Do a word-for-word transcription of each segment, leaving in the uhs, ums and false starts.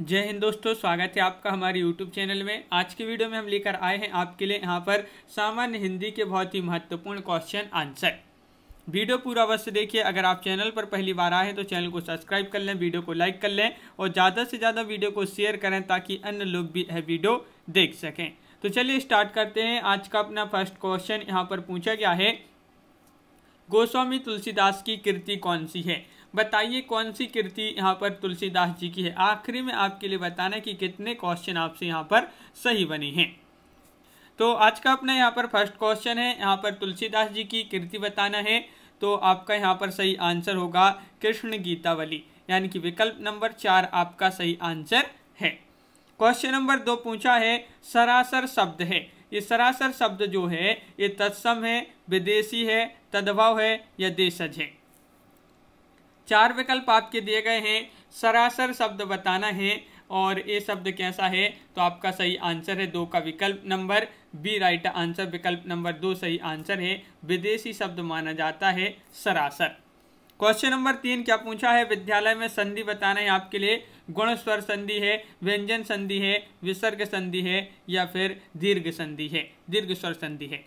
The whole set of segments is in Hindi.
जय हिंद दोस्तों, स्वागत है आपका हमारे YouTube चैनल में। आज की वीडियो में हम लेकर आए हैं आपके लिए यहाँ पर सामान्य हिंदी के बहुत ही महत्वपूर्ण क्वेश्चन आंसर। वीडियो पूरा अवश्य देखिए। अगर आप चैनल पर पहली बार आए हैं तो चैनल को सब्सक्राइब कर लें, वीडियो को लाइक कर लें और ज़्यादा से ज़्यादा वीडियो को शेयर करें ताकि अन्य लोग भी यह वीडियो देख सकें। तो चलिए स्टार्ट करते हैं। आज का अपना फर्स्ट क्वेश्चन यहाँ पर पूछा गया है, गोस्वामी तुलसीदास की कृति कौन सी है? बताइए कौन सी कृति यहाँ पर तुलसीदास जी की है। आखिरी में आपके लिए बताना कि कितने क्वेश्चन आपसे यहाँ पर सही बने हैं। तो आज का अपना यहाँ पर फर्स्ट क्वेश्चन है, यहाँ पर तुलसीदास जी की कृति बताना है। तो आपका यहाँ पर सही आंसर होगा कृष्ण गीतावली, यानी कि विकल्प नंबर चार आपका सही आंसर है। क्वेश्चन नंबर दो पूछा है, सरासर शब्द है। ये सरासर शब्द जो है ये तत्सम है, विदेशी है, तद्भव है या देशज है। चार विकल्प आपके दिए गए हैं। सरासर शब्द बताना है और ये शब्द कैसा है, तो आपका सही आंसर है दो का विकल्प नंबर बी राइट आंसर, विकल्प नंबर दो सही आंसर है। विदेशी शब्द माना जाता है सरासर। क्वेश्चन नंबर तीन क्या पूछा है, विद्यालय में संधि बताना है आपके लिए। गुण स्वर संधि है, व्यंजन संधि है, विसर्ग संधि है या फिर दीर्घ संधि है, दीर्घ स्वर संधि है।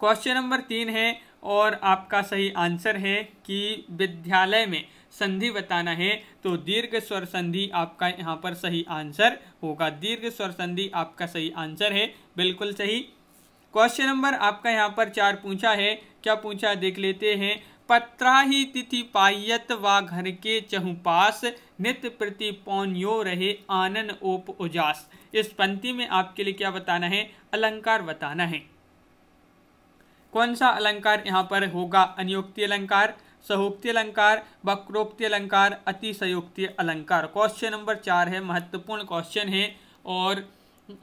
क्वेश्चन नंबर तीन है और आपका सही आंसर है कि विद्यालय में संधि बताना है, तो दीर्घ स्वर संधि आपका यहाँ पर सही आंसर होगा। दीर्घ स्वर संधि आपका सही आंसर है, बिल्कुल सही। क्वेश्चन नंबर आपका यहाँ पर चार पूछा है। क्या पूछा देख लेते हैं, पत्राही तिथि पायत वा घर के चहुपास, नित्य प्रति पौन्यो रहे आनन ओप उजास। इस पंक्ति में आपके लिए क्या बताना है, अलंकार बताना है। कौन सा अलंकार यहाँ पर होगा, अनियोक्ति अलंकार, सहोक्ति अलंकार, वक्रोक्ति अलंकार, अतिशयोक्ति अलंकार। क्वेश्चन नंबर चार है, महत्वपूर्ण क्वेश्चन है और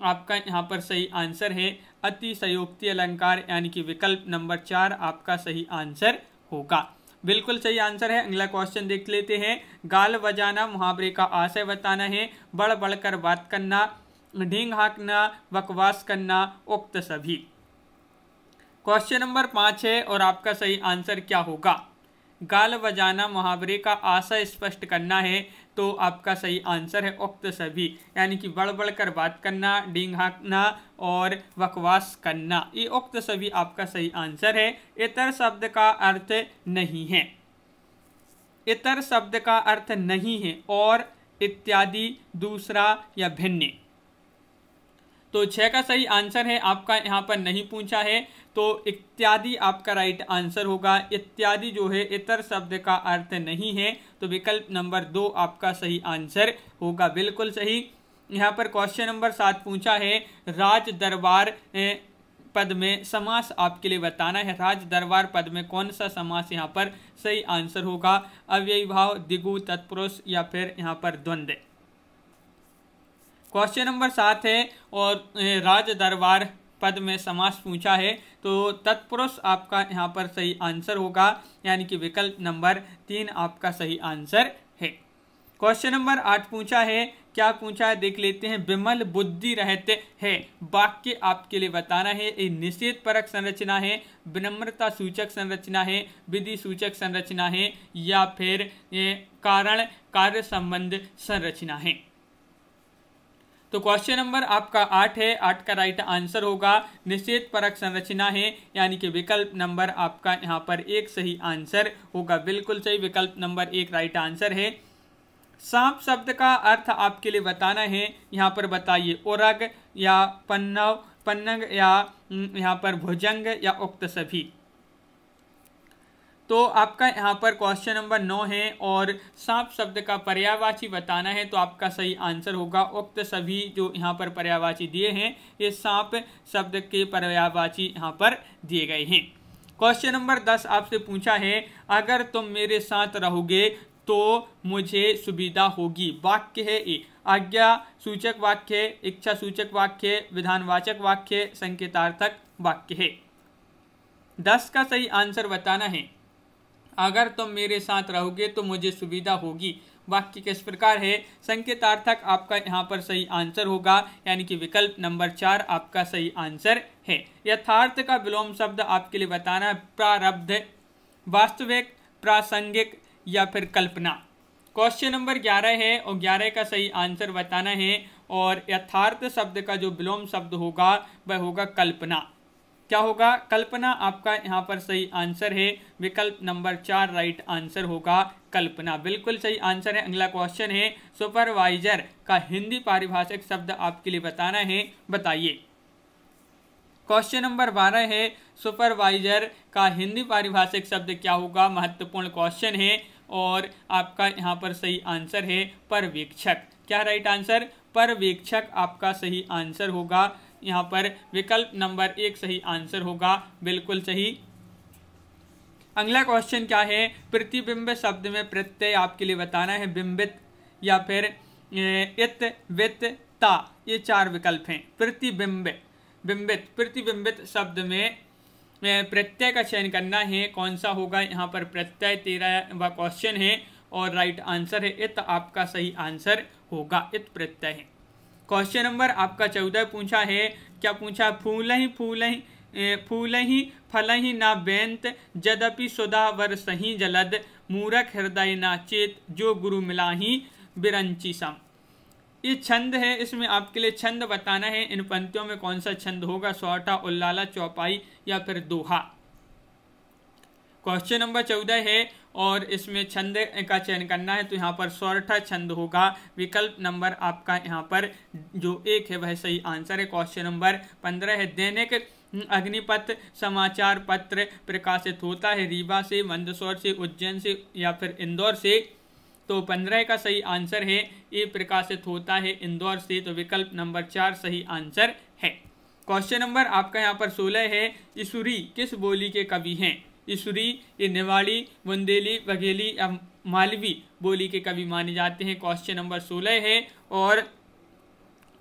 आपका यहाँ पर सही आंसर है अतिशयोक्ति अलंकार, यानी कि विकल्प नंबर चार आपका सही आंसर होगा, बिल्कुल सही आंसर है। अगला क्वेश्चन देख लेते हैं, गाल बजाना मुहावरे का आशय बताना है। बढ़ बढ़कर बात करना, ढींग हाँकना, बकवास करना, उक्त सभी। क्वेश्चन नंबर पाँच है और आपका सही आंसर क्या होगा, गाल बजाना मुहावरे का आशय स्पष्ट करना है, तो आपका सही आंसर है उक्त सभी, यानी कि बढ़ बढ़ कर बात करना, डींग हाँकना और बकवास करना, ये उक्त सभी आपका सही आंसर है। इतर शब्द का अर्थ नहीं है, इतर शब्द का अर्थ नहीं है और इत्यादि, दूसरा या भिन्न। तो छः का सही आंसर है, आपका यहाँ पर नहीं पूछा है, तो इत्यादि आपका राइट आंसर होगा। इत्यादि जो है इतर शब्द का अर्थ नहीं है, तो विकल्प नंबर दो आपका सही आंसर होगा, बिल्कुल सही। यहाँ पर क्वेश्चन नंबर सात पूछा है, राज दरबार पद में समास आपके लिए बताना है। राज दरबार पद में कौन सा समास यहाँ पर सही आंसर होगा, अव्ययी भाव, द्विगु, तत्पुरुष या फिर यहाँ पर द्वंद्व। क्वेश्चन नंबर सात है और राज दरबार पद में समास पूछा है, तो तत्पुरुष आपका यहाँ पर सही आंसर होगा, यानी कि विकल्प नंबर तीन आपका सही आंसर है। क्वेश्चन नंबर आठ पूछा है, क्या पूछा है देख लेते हैं, विमल बुद्धि रहते हैं वाक्य आपके लिए बताना है। ये निषेध परक संरचना है, विनम्रता सूचक संरचना है, विधि सूचक संरचना है या फिर ये कारण कार्य संबंध संरचना है। तो क्वेश्चन नंबर आपका आठ है, आठ का राइट आंसर होगा निषेध परक संरचना है, यानी कि विकल्प नंबर आपका यहाँ पर एक सही आंसर होगा, बिल्कुल सही, विकल्प नंबर एक राइट आंसर है। सांप शब्द का अर्थ आपके लिए बताना है। यहाँ पर बताइए ओरग या पन्नव, पन्नग या यहाँ पर भुजंग या उक्त सभी। तो आपका यहाँ पर क्वेश्चन नंबर नौ है और सांप शब्द का पर्यायवाची बताना है, तो आपका सही आंसर होगा उक्त सभी। जो यहाँ पर पर्यायवाची दिए हैं ये सांप शब्द के पर्यायवाची यहाँ पर दिए गए हैं। क्वेश्चन नंबर दस आपसे पूछा है, अगर तुम मेरे साथ रहोगे तो मुझे सुविधा होगी, वाक्य है ये। आज्ञा सूचक वाक्य, इच्छा सूचक वाक्य, विधानवाचक वाक्य, संकेतार्थक वाक्य है। दस का सही आंसर बताना है, अगर तुम मेरे साथ रहोगे तो मुझे सुविधा होगी, वाक्य किस प्रकार है, संकेतार्थक आपका यहाँ पर सही आंसर होगा, यानी कि विकल्प नंबर चार आपका सही आंसर है। यथार्थ का विलोम शब्द आपके लिए बताना है, प्रारब्ध, वास्तविक, प्रासंगिक या फिर कल्पना। क्वेश्चन नंबर ग्यारह है और ग्यारह का सही आंसर बताना है और यथार्थ शब्द का जो विलोम शब्द होगा वह होगा कल्पना। क्या होगा? कल्पना आपका यहाँ पर सही आंसर है। विकल्प नंबर चार राइट आंसर होगा, कल्पना बिल्कुल सही आंसर है। अगला क्वेश्चन है सुपरवाइजर का हिंदी पारिभाषिक शब्द आपके लिए बताना है, बताइए। क्वेश्चन नंबर बारह है सुपरवाइजर का हिंदी पारिभाषिक शब्द क्या होगा, महत्वपूर्ण क्वेश्चन है और आपका यहाँ पर सही आंसर है पर्यवेक्षक। क्या राइट आंसर? पर्यवेक्षक आपका सही आंसर होगा। यहाँ पर विकल्प नंबर एक सही आंसर होगा, बिल्कुल सही। अगला क्वेश्चन क्या है, प्रतिबिंब शब्द में प्रत्यय आपके लिए बताना है, बिंबित या फिर इत, वित, ता, ये चार विकल्प हैं। प्रतिबिंब, बिंबित, प्रतिबिंबित शब्द में प्रत्यय का चयन करना है, कौन सा होगा? यहाँ पर प्रत्यय तेरहवां क्वेश्चन है और राइट आंसर है इत, आपका सही आंसर होगा, इत प्रत्यय है। क्वेश्चन नंबर आपका चौदह पूछा है, क्या पूछा? फूल ही फूल ही फूल ही फल ही ना बेंत जदपि सुधा वर सही जलद मूरख हृदय ना चेत जो गुरु मिला ही बिरंची सम। ये छंद है, इसमें आपके लिए छंद बताना है। इन पंक्तियों में कौन सा छंद होगा, सौठा, उल्लाला, चौपाई या फिर दोहा? क्वेश्चन नंबर चौदह है और इसमें छंद का चयन करना है, तो यहाँ पर सौरठा छंद होगा। विकल्प नंबर आपका यहाँ पर जो एक है वह सही आंसर है। क्वेश्चन नंबर पंद्रह है दैनिक अग्निपथ समाचार पत्र प्रकाशित होता है रीवा से, मंदसौर से, उज्जैन से या फिर इंदौर से? तो पंद्रह का सही आंसर है ये, प्रकाशित होता है इंदौर से, तो विकल्प नंबर चार सही आंसर है। क्वेश्चन नंबर आपका यहाँ पर सोलह है, ईसुरी किस बोली के कवि हैं? ईसुरी ये नेवाड़ी, बुंदेली, बघेली या मालवी बोली के कवि माने जाते हैं। क्वेश्चन नंबर सोलह है और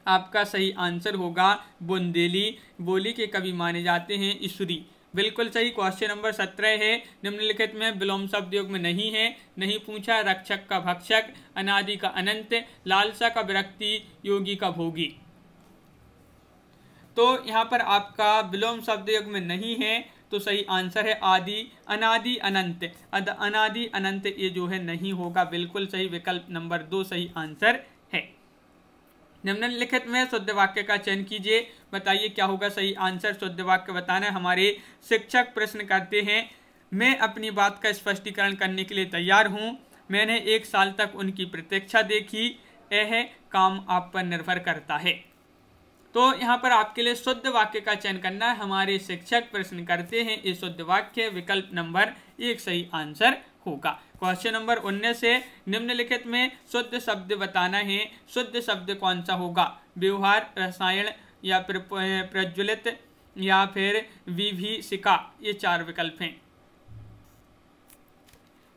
आपका सही आंसर होगा बुंदेली बोली के कवि माने जाते हैं ईसुरी, बिल्कुल सही। क्वेश्चन नंबर सत्रह है निम्नलिखित में विलोम शब्द योग में नहीं है, नहीं पूछा। रक्षक का भक्षक, अनादि का अनंत, लालसा का विरक्ति, योगी का भोगी। तो यहाँ पर आपका विलोम शब्द योग में नहीं है, तो सही आंसर है आदि, अनादि, अनंत। अद अनादि अनंत ये जो है नहीं होगा, बिल्कुल सही। विकल्प नंबर दो सही आंसर है। निम्नलिखित में शुद्ध वाक्य का चयन कीजिए, बताइए क्या होगा सही आंसर। शुद्ध वाक्य बताना है। हमारे शिक्षक प्रश्न करते हैं, मैं अपनी बात का स्पष्टीकरण करने के लिए तैयार हूँ, मैंने एक साल तक उनकी प्रतीक्षा देखी, यह काम आप पर निर्भर करता है। तो यहाँ पर आपके लिए शुद्ध वाक्य का चयन करना है, हमारे शिक्षक प्रश्न करते हैं ये शुद्ध वाक्य, विकल्प नंबर एक सही आंसर होगा। क्वेश्चन नंबर उन्नीस है निम्नलिखित में शुद्ध शब्द बताना है, शुद्ध शब्द कौन सा होगा? व्यवहार, रसायन या फिर प्रज्वलित या फिर विभीषिका, ये चार विकल्प हैं।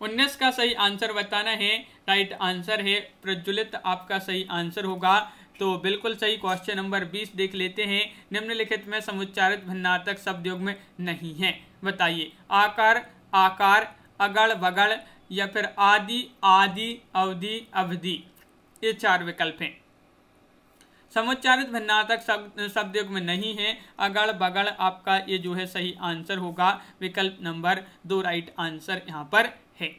उन्नीस का सही आंसर बताना है, राइट आंसर है प्रज्वलित आपका सही आंसर होगा, तो बिल्कुल सही। क्वेश्चन नंबर बीस देख लेते हैं, निम्नलिखित में समुच्चारित भिन्नार्थक शब्द योग में नहीं है, बताइए। आकार, आकार, अगड़, बगड़ या फिर आदि, आदि, अवधि, अवधि, ये चार विकल्प हैं। समुच्चारित भिन्नार्थक शब्द शब्द योग में नहीं है, अगड़ बगड़ आपका ये जो है सही आंसर होगा, विकल्प नंबर दो राइट आंसर यहाँ पर है।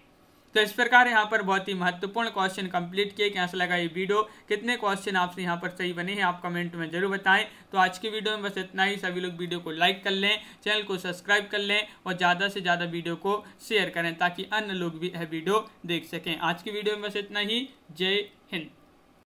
तो इस प्रकार यहाँ पर बहुत ही महत्वपूर्ण क्वेश्चन कंप्लीट किए। कैसा लगा ये वीडियो, कितने क्वेश्चन आपसे यहाँ पर सही बने हैं आप कमेंट में जरूर बताएं। तो आज की वीडियो में बस इतना ही, सभी लोग वीडियो को लाइक कर लें, चैनल को सब्सक्राइब कर लें और ज़्यादा से ज़्यादा वीडियो को शेयर करें ताकि अन्य लोग भी यह वीडियो देख सकें। आज की वीडियो में बस इतना ही, जय हिंद।